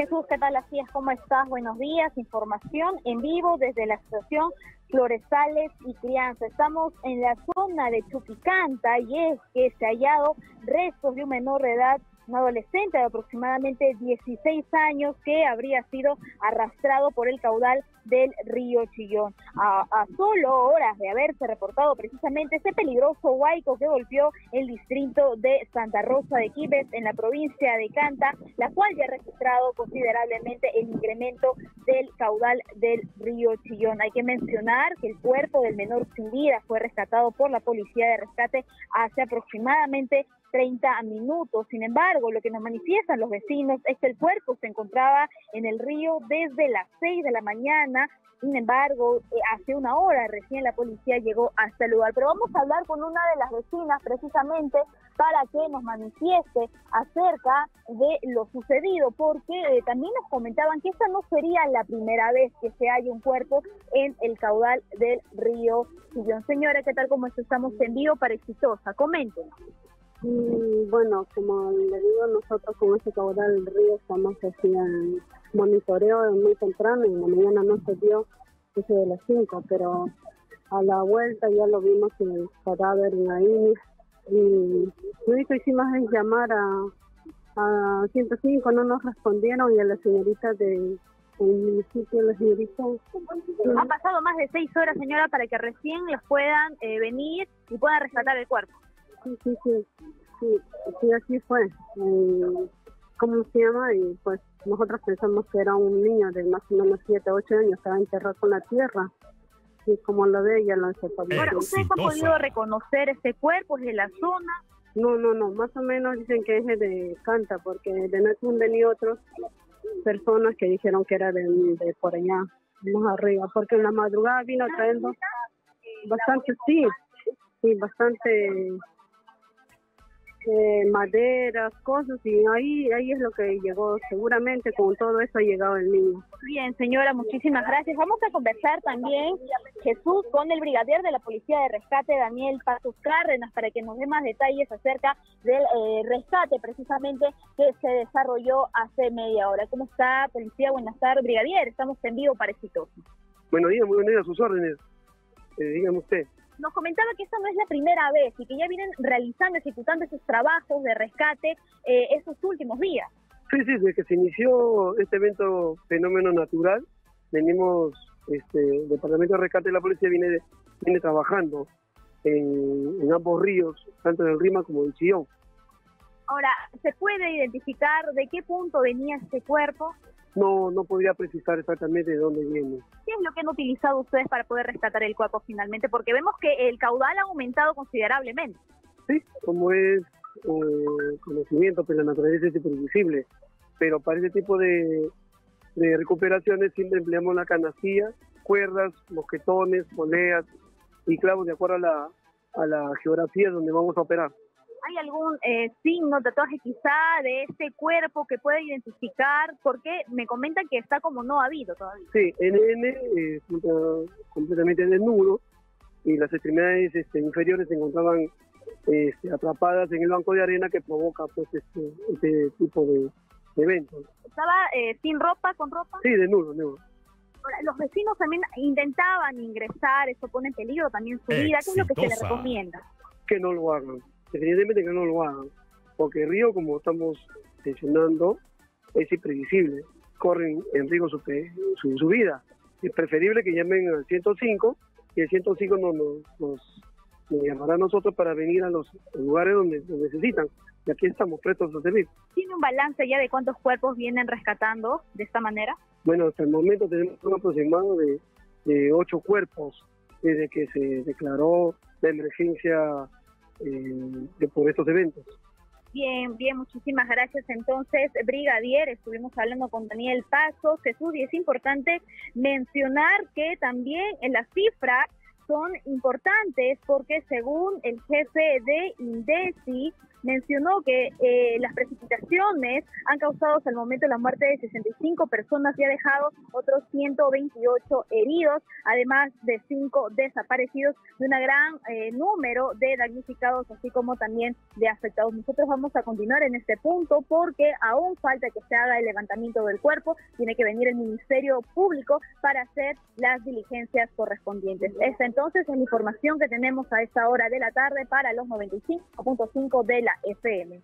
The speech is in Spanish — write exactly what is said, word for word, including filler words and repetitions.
Jesús, ¿qué tal hacías? ¿Cómo estás? Buenos días, información en vivo desde la Asociación Florestales y Crianza. Estamos en la zona de Chupicanta y es que se ha hallado restos de un menor de edad, un adolescente de aproximadamente dieciséis años que habría sido arrastrado por el caudal del río Chillón. A, a solo horas de haberse reportado precisamente este peligroso huaico que golpeó el distrito de Santa Rosa de Quipes en la provincia de Canta, la cual ya ha registrado considerablemente el incremento del caudal del río Chillón. Hay que mencionar que el cuerpo del menor sin vida fue rescatado por la policía de rescate hace aproximadamente treinta minutos. Sin embargo, lo que nos manifiestan los vecinos es que el cuerpo se encontraba en el río desde las seis de la mañana. Sin embargo, hace una hora recién la policía llegó hasta el lugar. Pero vamos a hablar con una de las vecinas precisamente para que nos manifieste acerca de lo sucedido, porque eh, también nos comentaban que esta no sería la primera vez que se halla un cuerpo en el caudal del río Chillón. Señora, ¿qué tal? ¿Cómo estamos en vivo para Exitosa? Coméntenos. Bueno, como le digo, nosotros con ese caudal del río estamos haciendo monitoreo muy temprano, en la mañana no se dio ese de las cinco, pero a la vuelta ya lo vimos en el cadáver ahí, y lo único que hicimos es llamar a, a ciento cinco, no nos respondieron, y a la señorita de... Han pasado más de seis horas, señora, para que recién les puedan eh, venir y puedan rescatar el cuerpo. Sí, sí, sí, sí, sí, así fue. Eh, ¿Cómo se llama? Y pues nosotros pensamos que era un niño de más o menos siete, ocho años, estaba enterrado con la tierra. Y como lo de ella, lo sepamos. Ahora, ¿ustedes han podido reconocer este cuerpo? ¿Es de la zona? No, no, no, más o menos dicen que es de Canta, porque de noche han venido otros personas que dijeron que era de, de por allá, más arriba, porque en la madrugada vino trayendo bastante, sí. Sí, bastante eh, maderas, cosas, y ahí ahí es lo que llegó. Seguramente con todo eso ha llegado el niño. Bien, señora, muchísimas gracias. Vamos a conversar también, Jesús, con el brigadier de la Policía de Rescate, Daniel Pazos Cárdenas, para que nos dé más detalles acerca del eh, rescate precisamente que se desarrolló hace media hora. ¿Cómo está, policía? Buenas tardes, brigadier. Estamos en vivo para Exitosa. Buenos días, muy buenos días, a sus órdenes. Eh, dígame usted. Nos comentaba que esta no es la primera vez y que ya vienen realizando, ejecutando esos trabajos de rescate eh, esos últimos días. Sí, sí, desde que se inició este evento fenómeno natural, venimos, este, el Departamento de Rescate de la Policía viene, viene trabajando en, en ambos ríos, tanto del Rima como del Chillón. Ahora, ¿se puede identificar de qué punto venía este cuerpo? No, no podría precisar exactamente de dónde viene. ¿Qué es lo que han utilizado ustedes para poder rescatar el cuerpo finalmente? Porque vemos que el caudal ha aumentado considerablemente. Sí, como es eh, conocimiento, pues la naturaleza es imprevisible. Pero para este tipo de, de recuperaciones siempre empleamos la canastilla, cuerdas, mosquetones, poleas y clavos de acuerdo a la, a la geografía donde vamos a operar. ¿Hay algún eh, signo, tatuaje quizá de este cuerpo que pueda identificar? Porque me comentan que está como no habido todavía. Sí, N N eh, completamente desnudo, y las extremidades este, inferiores se encontraban eh, atrapadas en el banco de arena que provoca pues este, este tipo de, de eventos. ¿Estaba eh, sin ropa, con ropa? Sí, desnudo, desnudo. Los vecinos también intentaban ingresar, eso pone en peligro también su vida. ¿Qué es lo que se les recomienda? Que no lo hagan. Definitivamente que no lo hagan, porque el río, como estamos mencionando, es imprevisible, corren en riesgo su, su, su vida. Es preferible que llamen al ciento cinco, y el ciento cinco nos, nos, nos, nos llamará a nosotros para venir a los lugares donde nos necesitan, y aquí estamos prestos a servir. ¿Tiene un balance ya de cuántos cuerpos vienen rescatando de esta manera? Bueno, hasta el momento tenemos un aproximado de, de ocho cuerpos, desde que se declaró la emergencia Eh, de por estos eventos. Bien, bien, muchísimas gracias. Entonces, brigadier, estuvimos hablando con Daniel Pazos. Jesús, y es importante mencionar que también en las cifras son importantes, porque según el jefe de INDECI, mencionó que eh, las precipitaciones han causado hasta el momento la muerte de sesenta y cinco personas y ha dejado otros ciento veintiocho heridos, además de cinco desaparecidos, de un gran eh, número de damnificados, así como también de afectados. Nosotros vamos a continuar en este punto porque aún falta que se haga el levantamiento del cuerpo, tiene que venir el Ministerio Público para hacer las diligencias correspondientes. Esta entonces es la información que tenemos a esta hora de la tarde para los noventa y cinco punto cinco de la F M.